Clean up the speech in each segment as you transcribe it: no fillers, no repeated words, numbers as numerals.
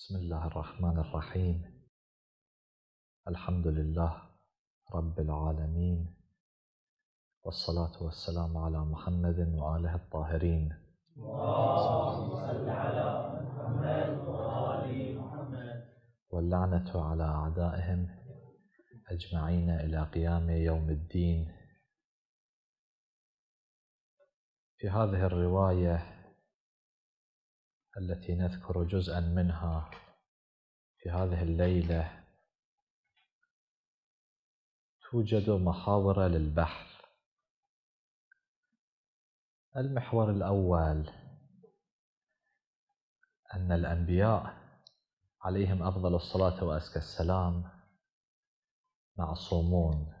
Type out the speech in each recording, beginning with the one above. بسم الله الرحمن الرحيم. الحمد لله رب العالمين، والصلاة والسلام على محمد وآله الطاهرين. اللهم صل على محمد وآل محمد، واللعنة على أعدائهم أجمعين إلى قيام يوم الدين. في هذه الرواية التي نذكر جزءا منها في هذه الليلة توجد محاور للبحث. المحور الأول أن الأنبياء عليهم أفضل الصلاة وأزكى السلام معصومون،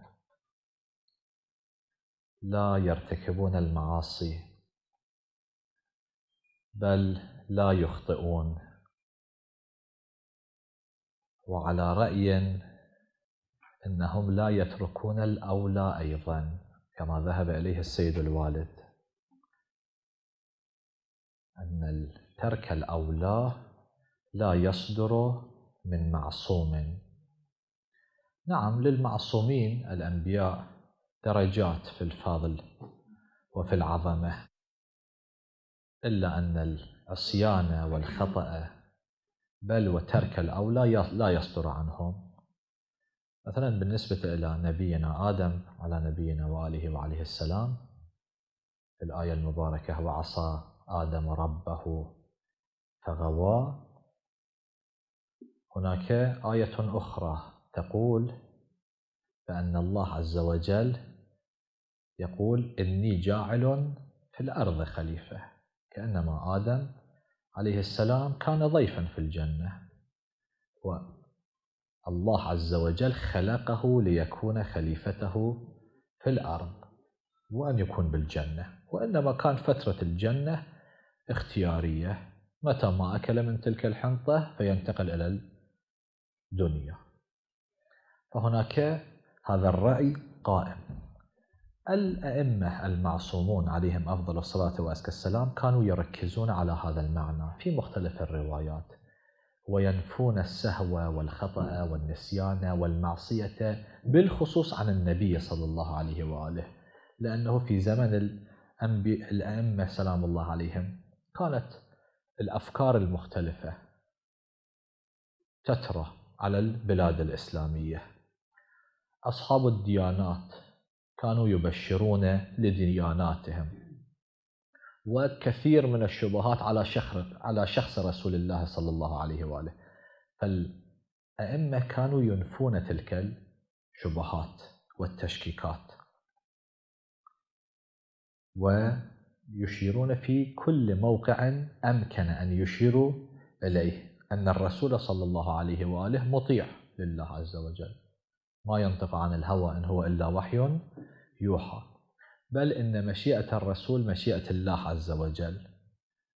لا يرتكبون المعاصي، بل لا يخطئون. وعلى رأي أنهم لا يتركون الأولى أيضا، كما ذهب إليه السيد الوالد، أن الترك الأولى لا يصدر من معصوم. نعم، للمعصومين الأنبياء درجات في الفضل وفي العظمة، إلا أن العصيان والخطأ بل وترك الأولى لا يصدر عنهم. مثلا بالنسبة إلى نبينا آدم على نبينا وآله وعليه السلام، الآية المباركة وعصى آدم ربه فغوى. هناك آية أخرى تقول بأن الله عز وجل يقول إني جاعل في الأرض خليفة، كأنما آدم عليه السلام كان ضيفا في الجنة، والله عز وجل خلقه ليكون خليفته في الأرض وأن يكون بالجنة، وإنما كان فترة الجنة اختيارية، متى ما أكل من تلك الحنطة فينتقل إلى الدنيا. فهناك هذا الرأي قائم. الأئمة المعصومون عليهم أفضل الصلاة وأزكى السلام كانوا يركزون على هذا المعنى في مختلف الروايات، وينفون السهو والخطأ والنسيان والمعصية، بالخصوص عن النبي صلى الله عليه وآله، لأنه في زمن الأئمة سلام الله عليهم كانت الأفكار المختلفة تترى على البلاد الإسلامية. أصحاب الديانات كانوا يبشرون لدياناتهم، وكثير من الشبهات على شخص رسول الله صلى الله عليه وآله، فالأئمة كانوا ينفون تلك الشبهات والتشكيكات، ويشيرون في كل موقع أمكن أن يشيروا إليه أن الرسول صلى الله عليه وآله مطيع لله عز وجل، ما ينطق عن الهوى إن هو إلا وحي يوحى، بل إن مشيئة الرسول مشيئة الله عز وجل،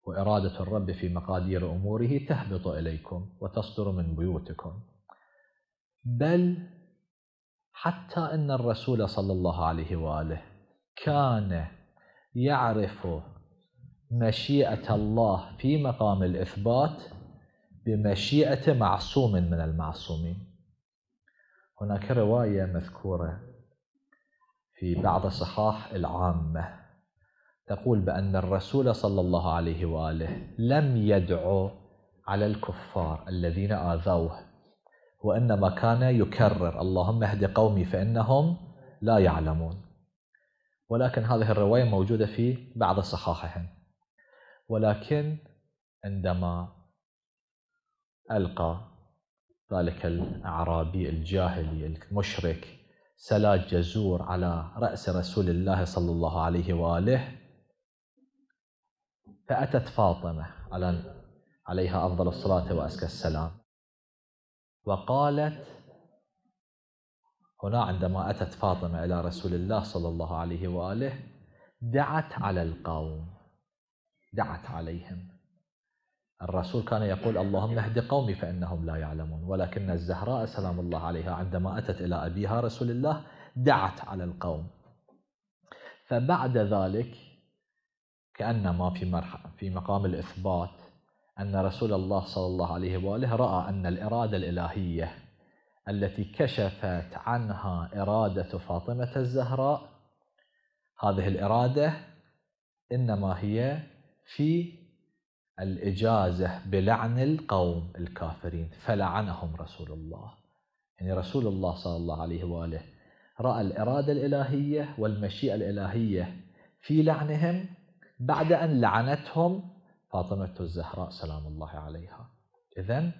وإرادة الرب في مقادير أموره تهبط إليكم وتصدر من بيوتكم. بل حتى إن الرسول صلى الله عليه وآله كان يعرف مشيئة الله في مقام الإثبات بمشيئة معصوم من المعصومين. هناك رواية مذكورة في بعض صحاح العامة تقول بأن الرسول صلى الله عليه وآله لم يدعو على الكفار الذين آذوه، وإنما كان يكرر اللهم اهد قومي فإنهم لا يعلمون، ولكن هذه الرواية موجودة في بعض صحاحهم. ولكن عندما ألقى ذلك الأعرابي الجاهلي المشرك سلاج جزور على رأس رسول الله صلى الله عليه وآله، فأتت فاطمة عليها أفضل الصلاة وأزكى السلام وقالت، هنا عندما أتت فاطمة إلى رسول الله صلى الله عليه وآله دعت على القوم، دعت عليهم. الرسول كان يقول اللهم اهد قومي فإنهم لا يعلمون، ولكن الزهراء سلام الله عليها عندما أتت إلى أبيها رسول الله دعت على القوم. فبعد ذلك كأنما في مقام الإثبات أن رسول الله صلى الله عليه وآله رأى أن الإرادة الإلهية التي كشفت عنها إرادة فاطمة الزهراء، هذه الإرادة إنما هي في الإجازة بلعن القوم الكافرين، فلعنهم رسول الله. يعني رسول الله صلى الله عليه وآله رأى الإرادة الإلهية والمشيئة الإلهية في لعنهم بعد أن لعنتهم فاطمة الزهراء سلام الله عليها. إذن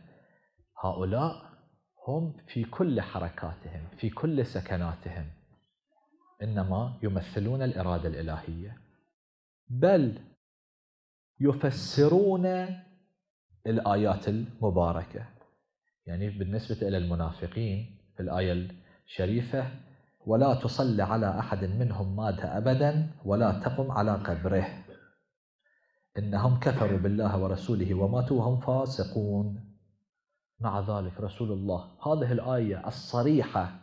هؤلاء هم في كل حركاتهم في كل سكناتهم إنما يمثلون الإرادة الإلهية، بل يفسرون الآيات المباركة. يعني بالنسبة إلى المنافقين في الآية الشريفة ولا تصلي على أحد منهم مات أبدا ولا تقم على قبره إنهم كفروا بالله ورسوله وماتوا وهم فاسقون. مع ذلك رسول الله هذه الآية الصريحة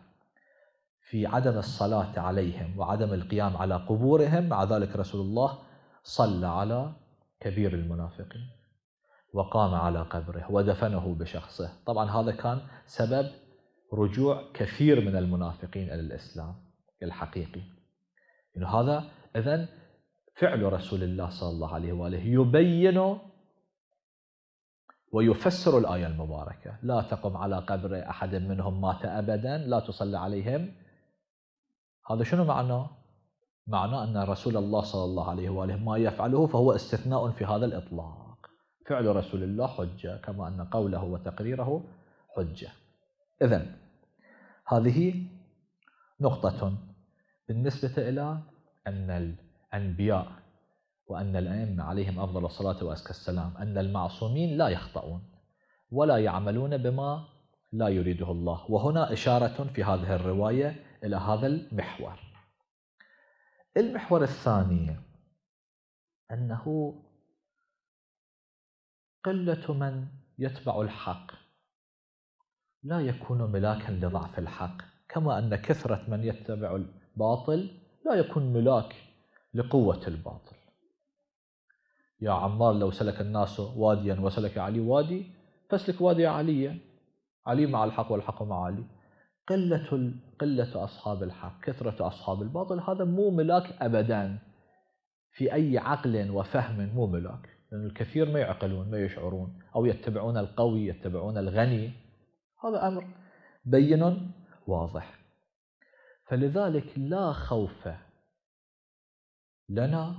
في عدم الصلاة عليهم وعدم القيام على قبورهم، مع ذلك رسول الله صلى على كبير المنافقين وقام على قبره ودفنه بشخصه. طبعا هذا كان سبب رجوع كثير من المنافقين إلى الإسلام الحقيقي. يعني هذا إذن فعل رسول الله صلى الله عليه وآله يبين ويفسر الآية المباركة، لا تقم على قبر أحد منهم مات أبدا لا تصلي عليهم. هذا شنو معناه؟ معناه أن رسول الله صلى الله عليه وآله ما يفعله فهو استثناء في هذا الإطلاق. فعل رسول الله حجة كما أن قوله وتقريره حجة. إذن هذه نقطة بالنسبة إلى أن الأنبياء وأن الأئمة عليهم أفضل الصلاة وأزكى السلام أن المعصومين لا يخطئون ولا يعملون بما لا يريده الله. وهنا إشارة في هذه الرواية إلى هذا المحور. المحور الثاني أنه قلة من يتبع الحق لا يكون ملاكا لضعف الحق، كما أن كثرة من يتبع الباطل لا يكون ملاك لقوة الباطل. يا عمار لو سلك الناس واديا وسلك علي وادي فاسلك وادي يا علي، علي مع الحق والحق مع علي. قلة أصحاب الحق كثرة أصحاب الباطل هذا مو ملاك أبدا في أي عقل وفهم، مو ملاك، لأن الكثير ما يعقلون ما يشعرون أو يتبعون القوي يتبعون الغني. هذا أمر بين واضح. فلذلك لا خوف لنا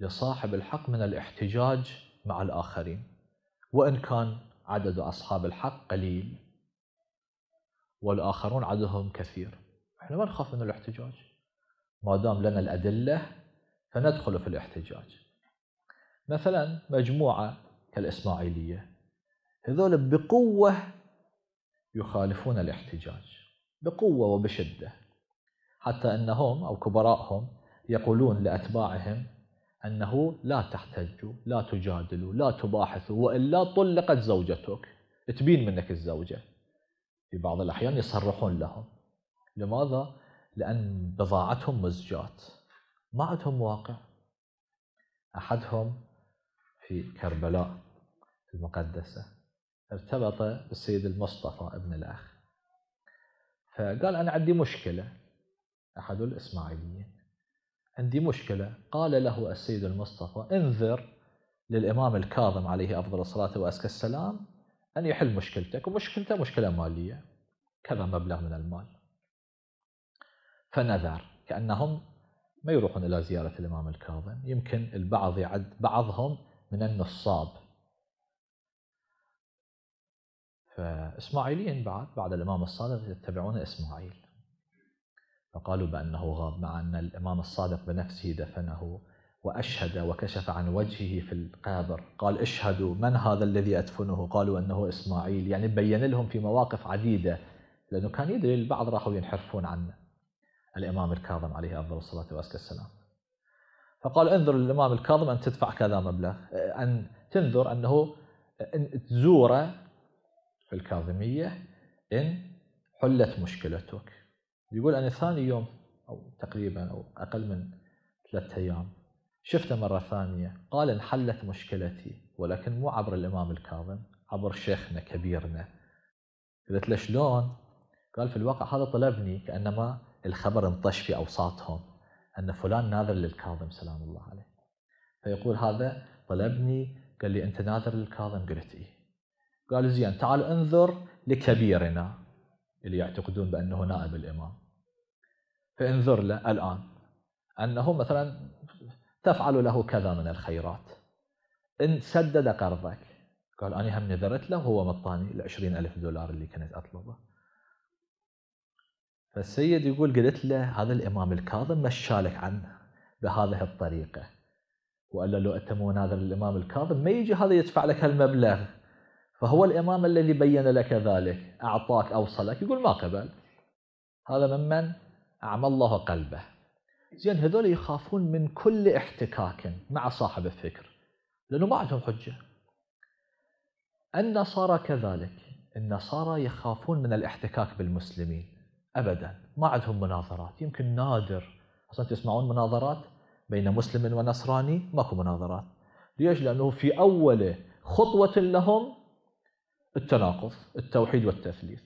لصاحب الحق من الاحتجاج مع الآخرين وإن كان عدد أصحاب الحق قليل والآخرون عددهم كثير. إحنا ما نخاف من الاحتجاج ما دام لنا الأدلة فندخل في الاحتجاج. مثلا مجموعة كالإسماعيلية هذول بقوة يخالفون الاحتجاج بقوة وبشدة، حتى أنهم أو كبراءهم يقولون لأتباعهم أنه لا تحتجوا لا تجادلوا لا تباحثوا وإلا طلقت زوجتك تبين منك الزوجة. في بعض الأحيان يصرحون لهم. لماذا؟ لأن بضاعتهم مزجات ما عندهم واقع. أحدهم في كربلاء المقدسة ارتبط بالسيد المصطفى ابن الأخ فقال أنا عندي مشكلة، أحد الإسماعيليين عندي مشكلة. قال له السيد المصطفى انذر للإمام الكاظم عليه أفضل الصلاة وأزكى السلام أن يحل مشكلتك، ومشكلته مشكلة مالية كذا مبلغ من المال. فنذر كأنهم ما يروحون إلى زيارة الإمام الكاظم، يمكن البعض يعد بعضهم من النصاب. فإسماعيليين بعد الإمام الصادق يتبعون إسماعيل، فقالوا بأنه غاب مع أن الإمام الصادق بنفسه دفنه وأشهد وكشف عن وجهه في القبر، قال اشهدوا من هذا الذي أدفنه؟ قالوا أنه إسماعيل. يعني بين لهم في مواقف عديدة لأنه كان يدري البعض راحوا ينحرفون عن الإمام الكاظم عليه أفضل الصلاة وأزكى السلام. فقال انذر للإمام الكاظم أن تدفع كذا مبلغ، أن تنذر أنه أن تزوره في الكاظمية إن حلت مشكلتك. يقول أنا ثاني يوم أو تقريبا أو أقل من 3 أيام شفته مرة ثانية، قال انحلت مشكلتي. ولكن مو عبر الإمام الكاظم، عبر شيخنا كبيرنا. قلت له شلون؟ قال في الواقع هذا طلبني، كأنما الخبر انطش في أوساطهم أن فلان ناظر للكاظم سلام الله عليه، فيقول هذا طلبني قال لي أنت ناظر للكاظم؟ قلت إيه. قال زين تعال انظر لكبيرنا اللي يعتقدون بأنه نائب الإمام، فانظر له الآن أنه مثلا تفعل له كذا من الخيرات، إن سدد قرضك. قال أنا هم نذرت له وهو مطاني ال$20,000 اللي كنت أطلبه. فالسيد يقول قلت له هذا الإمام الكاظم مشالك عنه بهذه الطريقة، وقال له لو أنت مو ناظر الإمام الكاظم ما يجي هذا يدفع لك هالمبلغ، فهو الإمام الذي بين لك ذلك، أعطاك أوصلك. يقول ما قبل، هذا ممن أعمى الله قلبه. زين هذول يخافون من كل احتكاك مع صاحب الفكر لأنه ما عندهم حجة. النصارى كذلك، النصارى يخافون من الاحتكاك بالمسلمين أبدا، ما عندهم مناظرات، يمكن نادر أصلا تسمعون مناظرات بين مسلم ونصراني، ماكو مناظرات. ليش؟ لأنه في أول خطوة لهم التناقض، التوحيد والتثليث.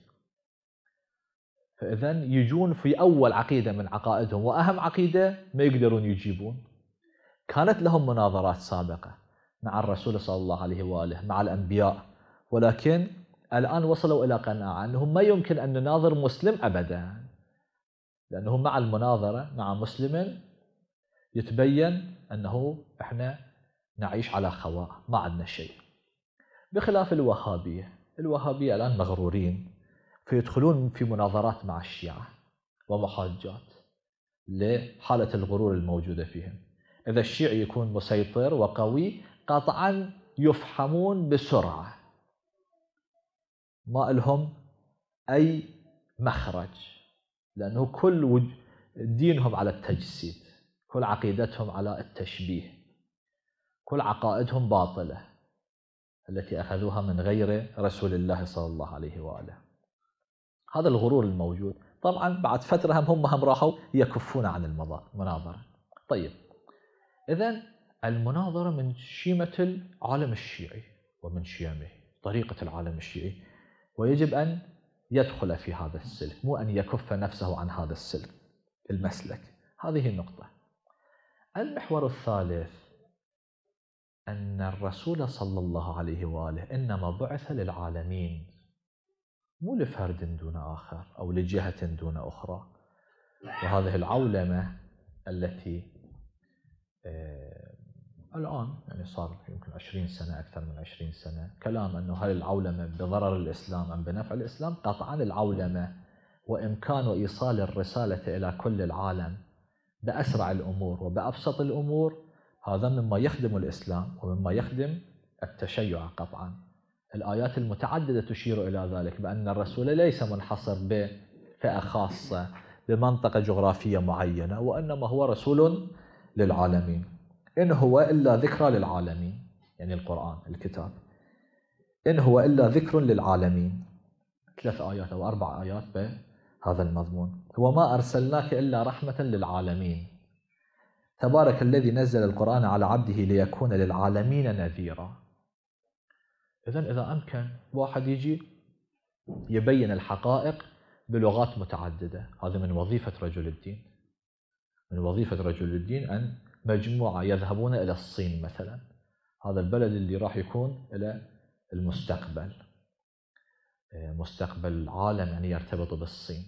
فإذا يجون في أول عقيدة من عقائدهم وأهم عقيدة ما يقدرون يجيبون. كانت لهم مناظرات سابقة مع الرسول صلى الله عليه وآله، مع الأنبياء، ولكن الآن وصلوا إلى قناعة أنهم ما يمكن أن نناظر مسلم أبدا، لأنه مع المناظرة مع مسلم يتبين أنه إحنا نعيش على خواء، ما عندنا شيء. بخلاف الوهابية، الوهابية الآن مغرورين فيدخلون في مناظرات مع الشيعة ومحاجات لحالة الغرور الموجودة فيهم. إذا الشيعي يكون مسيطر وقوي قطعا يفحمون بسرعة، ما لهم أي مخرج، لأنه كل دينهم على التجسيد، كل عقيدتهم على التشبيه، كل عقائدهم باطلة التي أخذوها من غير رسول الله صلى الله عليه وآله. هذا الغرور الموجود. طبعا بعد فترة هم راحوا يكفون عن المناظرة. طيب إذن المناظرة من شيمة العالم الشيعي ومن شيمه، طريقة العالم الشيعي، ويجب أن يدخل في هذا السلك، مو أن يكف نفسه عن هذا السلك المسلك. هذه النقطة. المحور الثالث أن الرسول صلى الله عليه وآله إنما بعث للعالمين، مو لفرد دون آخر أو لجهة دون أخرى. وهذه العولمة التي الآن يعني صار يمكن 20 سنة، أكثر من 20 سنة، كلام أنه هل العولمة بضرر الإسلام أم بنفع الإسلام؟ قطعا العولمة وإمكان إيصال الرسالة إلى كل العالم بأسرع الأمور وبأبسط الأمور، هذا مما يخدم الإسلام ومما يخدم التشيع قطعا. الآيات المتعددة تشير إلى ذلك، بأن الرسول ليس منحصر بفئة خاصة بمنطقة جغرافية معينة، وإنما هو رسول للعالمين، إن هو إلا ذكرى للعالمين، يعني القرآن الكتاب، إن هو إلا ذكر للعالمين. 3 آيات أو 4 آيات بهذا المضمون. وما أرسلناك إلا رحمة للعالمين، تبارك الذي نزل القرآن على عبده ليكون للعالمين نذيرا. إذن إذا أمكن واحد يجي يبين الحقائق بلغات متعددة، هذا من وظيفة رجل الدين. من وظيفة رجل الدين أن مجموعة يذهبون إلى الصين مثلا، هذا البلد اللي راح يكون إلى المستقبل، مستقبل العالم يعني يرتبط بالصين.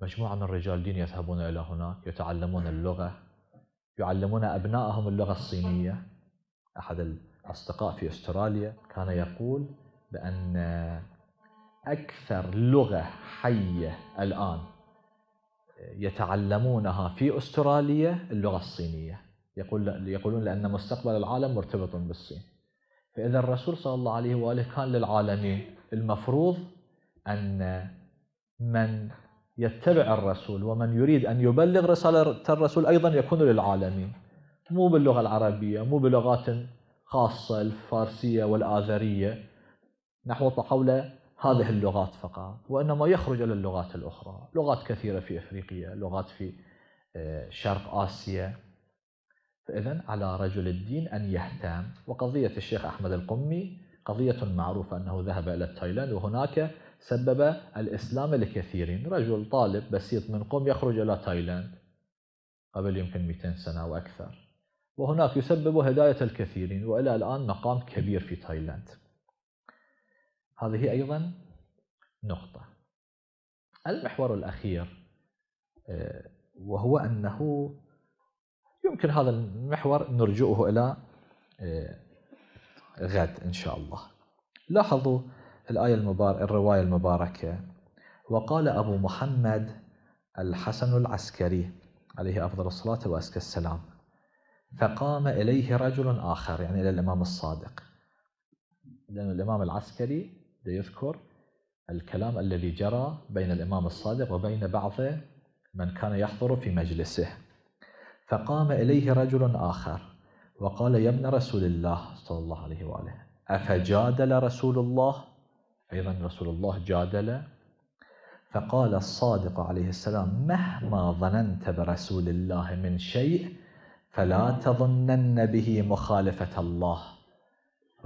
مجموعة من رجال الدين يذهبون إلى هناك يتعلمون اللغة، يعلمون أبنائهم اللغة الصينية. أحد الأصدقاء في أستراليا كان يقول بأن أكثر لغة حية الآن يتعلمونها في أستراليا اللغة الصينية، يقولون لأن مستقبل العالم مرتبط بالصين. فإذا الرسول صلى الله عليه وآله كان للعالمين، المفروض أن من يتبع الرسول ومن يريد أن يبلغ رسالة الرسول أيضا يكون للعالمين، مو باللغة العربية، مو بلغات خاصة الفارسية والآذرية نحو حول هذه اللغات فقط، وإنما يخرج إلى اللغات الأخرى، لغات كثيرة في أفريقيا، لغات في شرق آسيا، فإذن على رجل الدين أن يهتم. وقضية الشيخ أحمد القمي قضية معروفة أنه ذهب إلى تايلاند، وهناك سبب الإسلام لكثيرين. رجل طالب بسيط من قم يخرج إلى تايلاند قبل يمكن 200 سنة وأكثر، وهناك يسبب هداية الكثيرين، وإلى الآن مقام كبير في تايلاند. هذه أيضا نقطة. المحور الأخير وهو أنه يمكن هذا المحور نرجعه إلى غد إن شاء الله. لاحظوا الآية الرواية المباركة: وقال أبو محمد الحسن العسكري عليه أفضل الصلاة وأزكى السلام، فقام إليه رجل آخر، يعني إلى الإمام الصادق، لأن الإمام العسكري يذكر الكلام الذي جرى بين الإمام الصادق وبين بعض من كان يحضر في مجلسه. فقام إليه رجل آخر وقال: يا ابن رسول الله صلى الله عليه وآله، أفجادل رسول الله؟ أيضا رسول الله جادل. فقال الصادق عليه السلام: مهما ظننت برسول الله من شيء فلا تظنن به مخالفة الله.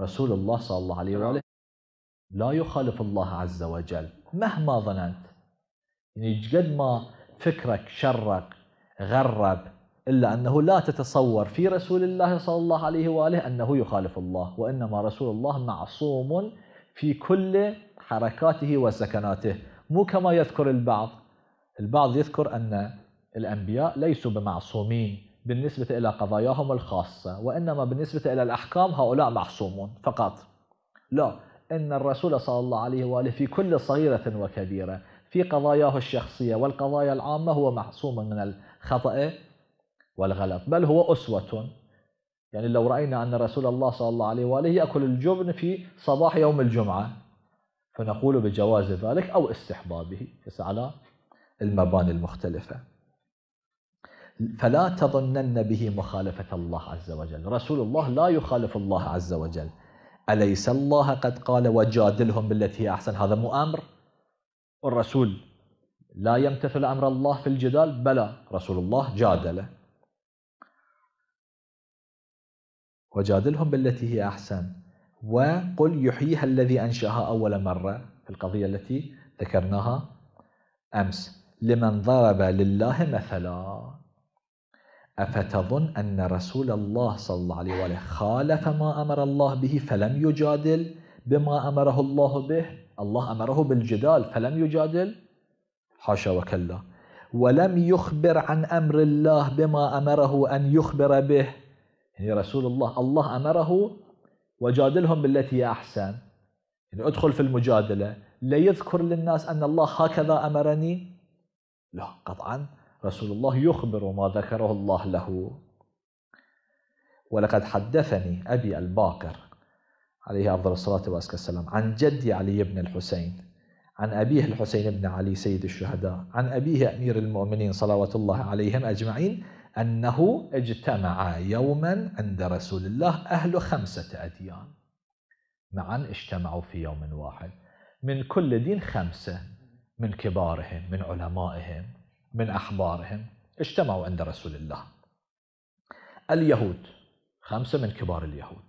رسول الله صلى الله عليه وآله لا يخالف الله عز وجل مهما ظننت، يعني قد ما فكرك شرق غرب، إلا أنه لا تتصور في رسول الله صلى الله عليه وآله أنه يخالف الله، وإنما رسول الله معصوم في كل حركاته وسكناته، مو كما يذكر البعض يذكر أن الأنبياء ليسوا بمعصومين بالنسبة إلى قضاياهم الخاصة، وإنما بالنسبة إلى الأحكام هؤلاء معصومون فقط. لا، إن الرسول صلى الله عليه وآله في كل صغيرة وكبيرة، في قضاياه الشخصية والقضايا العامة، هو معصوم من الخطأ والغلط، بل هو أسوة. يعني لو رأينا أن رسول الله صلى الله عليه وآله يأكل الجبن في صباح يوم الجمعة فنقول بجواز ذلك أو استحبابه، على المباني المختلفة. فلا تظنن به مخالفة الله عز وجل، رسول الله لا يخالف الله عز وجل. أليس الله قد قال: وجادلهم بالتي هي أحسن؟ هذا مو أمر الرسول لا يمتثل أمر الله في الجدال؟ بلى، رسول الله جادله. وجادلهم بالتي هي أحسن وقل يحييها الذي أنشأها أول مرة، في القضية التي ذكرناها أمس. لمن ضرب لله مثلا، أفتظن أن رسول الله صلى الله عليه وآله خالف ما أمر الله به فلم يجادل بما أمره الله به؟ الله أمره بالجدال فلم يجادل؟ حاشا وكلا. ولم يخبر عن أمر الله بما أمره أن يخبر به، يعني رسول الله أمره وجادلهم بالتي أحسن، يعني أدخل في المجادلة، لا يذكر للناس أن الله هكذا أمرني، لا قطعا، رسول الله يخبر ما ذكره الله له. ولقد حدثني أبي الباقر عليه أفضل الصلاة وأزكى السلام عن جدي علي بن الحسين عن أبيه الحسين بن علي سيد الشهداء عن أبيه أمير المؤمنين صلوات الله عليهم أجمعين أنه اجتمع يوما عند رسول الله أهل 5 أديان معا، اجتمعوا في يوم واحد، من كل دين 5، من كبارهم من علمائهم من أحبارهم، اجتمعوا عند رسول الله. اليهود 5 من كبار اليهود،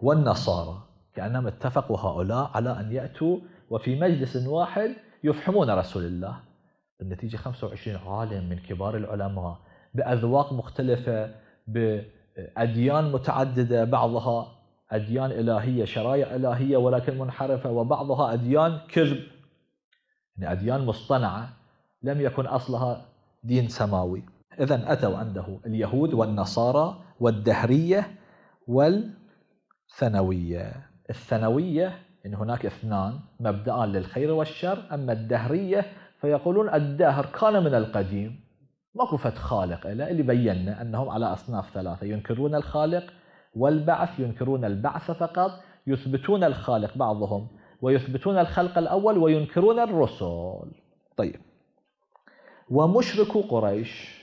والنصارى كأنهم اتفقوا هؤلاء على أن يأتوا وفي مجلس واحد يفحمون رسول الله. بالنتيجة 25 عالم من كبار العلماء بأذواق مختلفة، بأديان متعددة، بعضها أديان إلهية شرائع إلهية ولكن منحرفة، وبعضها أديان كذب، يعني أديان مصطنعة لم يكن أصلها دين سماوي. إذن أتوا عنده اليهود والنصارى والدهرية والثنوية. الثنوية إن هناك 2 مبدأان للخير والشر، أما الدهرية فيقولون الدهر كان من القديم، ماكو فت خالق إلا اللي بينا أنهم على أصناف 3: ينكرون الخالق والبعث، ينكرون البعث فقط، يثبتون الخالق بعضهم ويثبتون الخلق الأول، وينكرون الرسل. طيب، ومشركو قريش،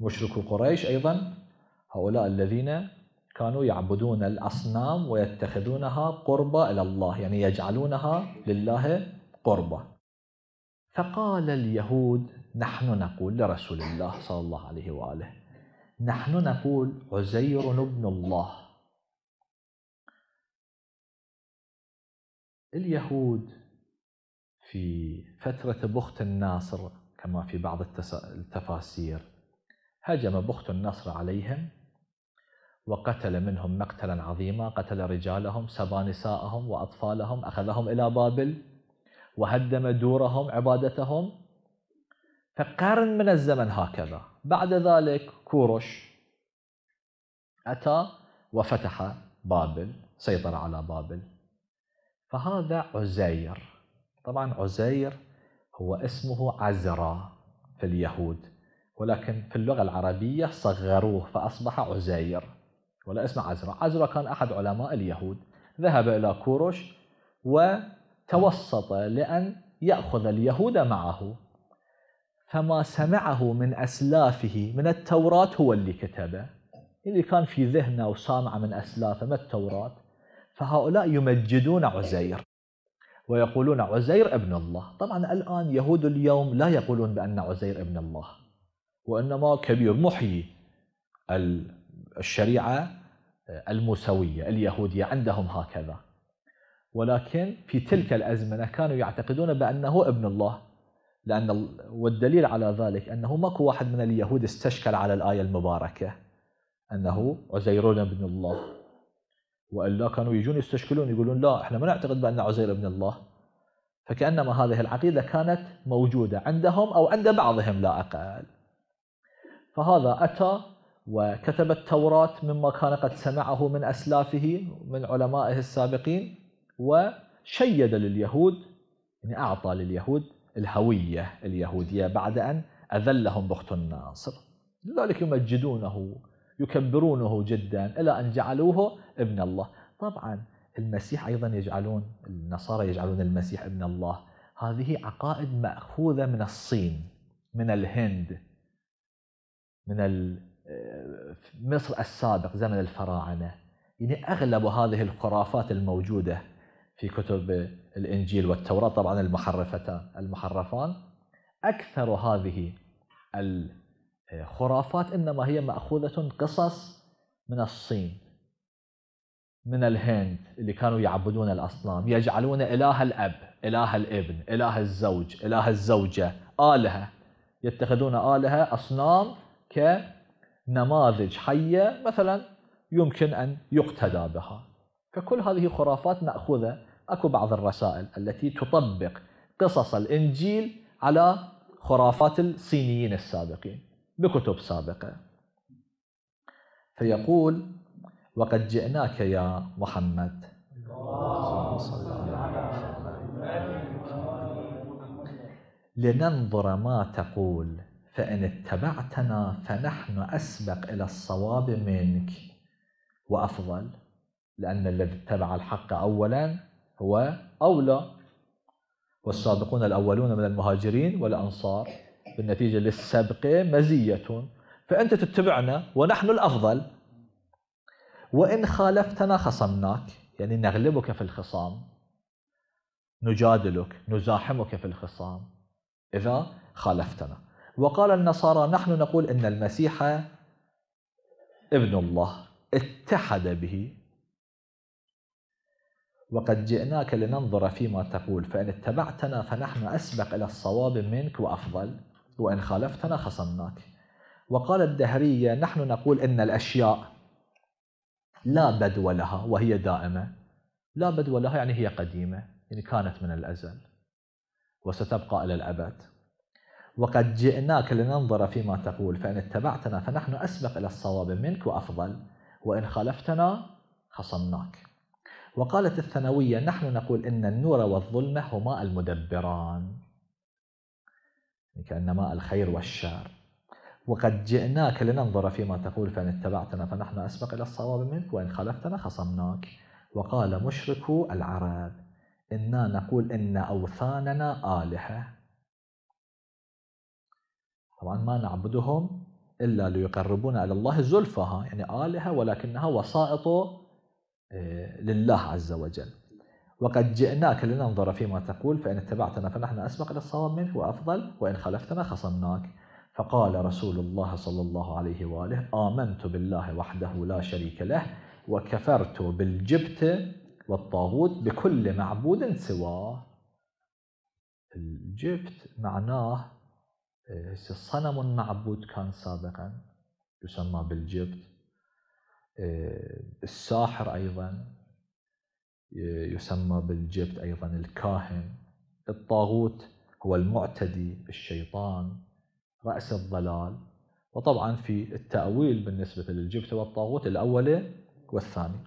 مشركو قريش أيضا هؤلاء الذين كانوا يعبدون الأصنام ويتخذونها قربة إلى الله، يعني يجعلونها لله قربة. فقال اليهود: نحن نقول لرسول الله صلى الله عليه وآله نحن نقول عزير ابن الله. اليهود في فترة بخت الناصر كما في بعض التفاسير هجم بخت الناصر عليهم وقتل منهم مقتلا عظيما، قتل رجالهم، سبى نساءهم وأطفالهم، أخذهم إلى بابل وهدم دورهم عبادتهم. فقرن من الزمن هكذا. بعد ذلك كورش أتى وفتح بابل، سيطر على بابل. فهذا عزير. طبعا عزير هو اسمه عزرا في اليهود، ولكن في اللغة العربية صغروه فأصبح عزير، ولا اسمه عزرا. عزرا كان أحد علماء اليهود، ذهب إلى كورش وتوسط لأن يأخذ اليهود معه، فما سمعه من أسلافه من التوراة هو اللي كتبه، اللي كان في ذهنه وسامعه من أسلافه من التوراة. فهؤلاء يمجدون عزير ويقولون عزير ابن الله. طبعا الآن يهود اليوم لا يقولون بأن عزير ابن الله، وإنما كبير محيي الشريعة الموسوية اليهودية عندهم هكذا. ولكن في تلك الأزمنة كانوا يعتقدون بأنه ابن الله، لأن والدليل على ذلك أنه ماكو واحد من اليهود استشكل على الآية المباركة أنه عزير ابن الله، وإلا كانوا يجون يستشكلون يقولون لا إحنا ما نعتقد بأن عزير ابن الله. فكأنما هذه العقيدة كانت موجودة عندهم أو عند بعضهم لا أقل. فهذا أتى وكتب التوراة مما كان قد سمعه من أسلافه من علمائه السابقين، وشيد لليهود، يعني أعطى لليهود الهوية اليهودية بعد أن أذلهم بخت الناصر. لذلك يمجدونه يكبرونه جدا إلى أن جعلوه ابن الله. طبعا المسيح أيضا يجعلون، النصارى يجعلون المسيح ابن الله. هذه عقائد مأخوذة من الصين، من الهند، من مصر السابق زمن الفراعنة. يعني أغلب هذه الخرافات الموجودة في كتب الإنجيل والتوراة طبعا المحرفان، أكثر هذه الخرافات إنما هي مأخوذة قصص من الصين من الهند، اللي كانوا يعبدون الأصنام، يجعلون إله الأب إله الابن إله الزوج إله الزوجة آلهة، يتخذون آلهة أصنام كنماذج حية مثلا يمكن أن يقتدى بها. فكل هذه خرافات مأخوذة. أكو بعض الرسائل التي تطبق قصص الإنجيل على خرافات الصينيين السابقين بكتب سابقة. فيقول وقد جئناك يا محمد لننظر ما تقول فإن اتبعتنا فنحن أسبق إلى الصواب منك وأفضل، لأن الذي اتبع الحق أولا هو أولى، والسابقون الأولون من المهاجرين والأنصار، بالنتيجة للسبق مزية، فأنت تتبعنا ونحن الأفضل. وإن خالفتنا خصمناك، يعني نغلبك في الخصام، نجادلك نزاحمك في الخصام إذا خالفتنا. وقال النصارى نحن نقول إن المسيح ابن الله، اتحد به. وقد جئناك لننظر فيما تقول فإن اتبعتنا فنحن أسبق إلى الصواب منك وأفضل، وإن خالفتنا خصمناك. وقال الدهرية نحن نقول إن الأشياء لا بدو لها وهي دائمة، لا بدو لها يعني هي قديمة، يعني كانت من الأزل وستبقى إلى الأبد. وقد جئناك لننظر فيما تقول فإن اتبعتنا فنحن أسبق إلى الصواب منك وأفضل، وإن خالفتنا خصمناك. وقالت الثانوية نحن نقول إن النور والظلمة هما المدبران، كأنما الخير والشر. وقد جئناك لننظر فيما تقول فإن اتبعتنا فنحن أسبق إلى الصواب منك، وإن خالفتنا خصمناك. وقال مشركو العرب إنا نقول إن أوثاننا آلهة، طبعا ما نعبدهم إلا ليقربونا إلى الله زلفها، يعني آلهة ولكنها وسائط لله عز وجل. وقد جئناك لننظر فيما تقول فإن اتبعتنا فنحن أسبق للصواب منك وأفضل، وإن خلفتنا خصمناك. فقال رسول الله صلى الله عليه وآله: آمنت بالله وحده لا شريك له، وكفرت بالجبت والطاغوت بكل معبود سواه. الجبت معناه صنم معبود كان سابقا يسمى بالجبت، الساحر أيضا يسمى بالجبت، أيضا الكاهن. الطاغوت هو المعتدي، الشيطان، رأس الضلال. وطبعا في التأويل بالنسبة للجبت والطاغوت الأول والثاني.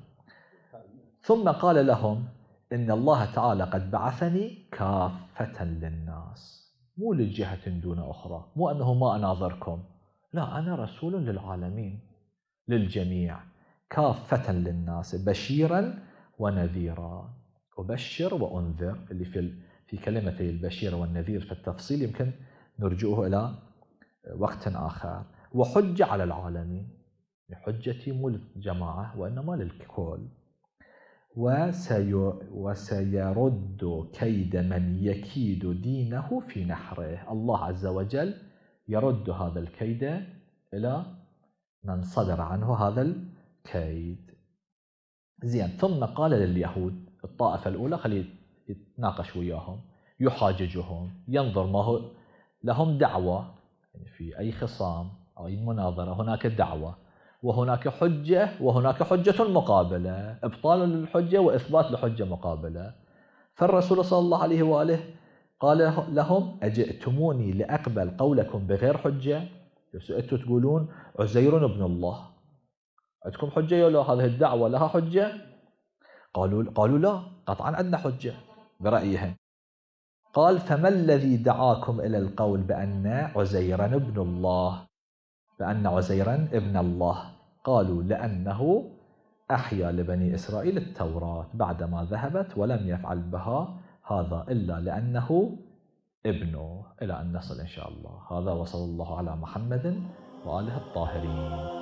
ثم قال لهم: إن الله تعالى قد بعثني كافة للناس، مو لجهة دون أخرى، مو أنه ما أناظركم، لا، أنا رسول للعالمين للجميع، كافة للناس بشيرا ونذيرا. أبشر وأنذر، اللي في كلمتي البشير والنذير في التفصيل يمكن نرجعه إلى وقت آخر. وحجة على العالمين، حجتي مو للجماعة وإنما للكل. وسيرد كيد من يكيد دينه في نحره. الله عز وجل يرد هذا الكيد إلى من صدر عنه هذا الكيد. زين. ثم قال لليهود الطائفة الأولى، خلي يتناقش وياهم، يحاججهم، ينظر ما هو لهم دعوة. يعني في أي خصام أو أي مناظرة هناك دعوة وهناك حجة وهناك حجة مقابلة، إبطال للحجة وإثبات لحجة مقابلة. فالرسول صلى الله عليه وآله قال لهم: أجئتموني لأقبل قولكم بغير حجة؟ أنتم تقولون عزير بن الله، عندكم حجة يا لا؟ هذه الدعوة لها حجة؟ قالوا لا، قطعا عندنا حجة برأيهم. قال: فما الذي دعاكم إلى القول بأن عزيرا ابن الله؟ قالوا: لأنه أحيا لبني إسرائيل التوراة بعدما ذهبت ولم يفعل بها هذا إلا لأنه ابنه. إلى أن نصل إن شاء الله. هذا، وصلى الله على محمد وآله الطاهرين.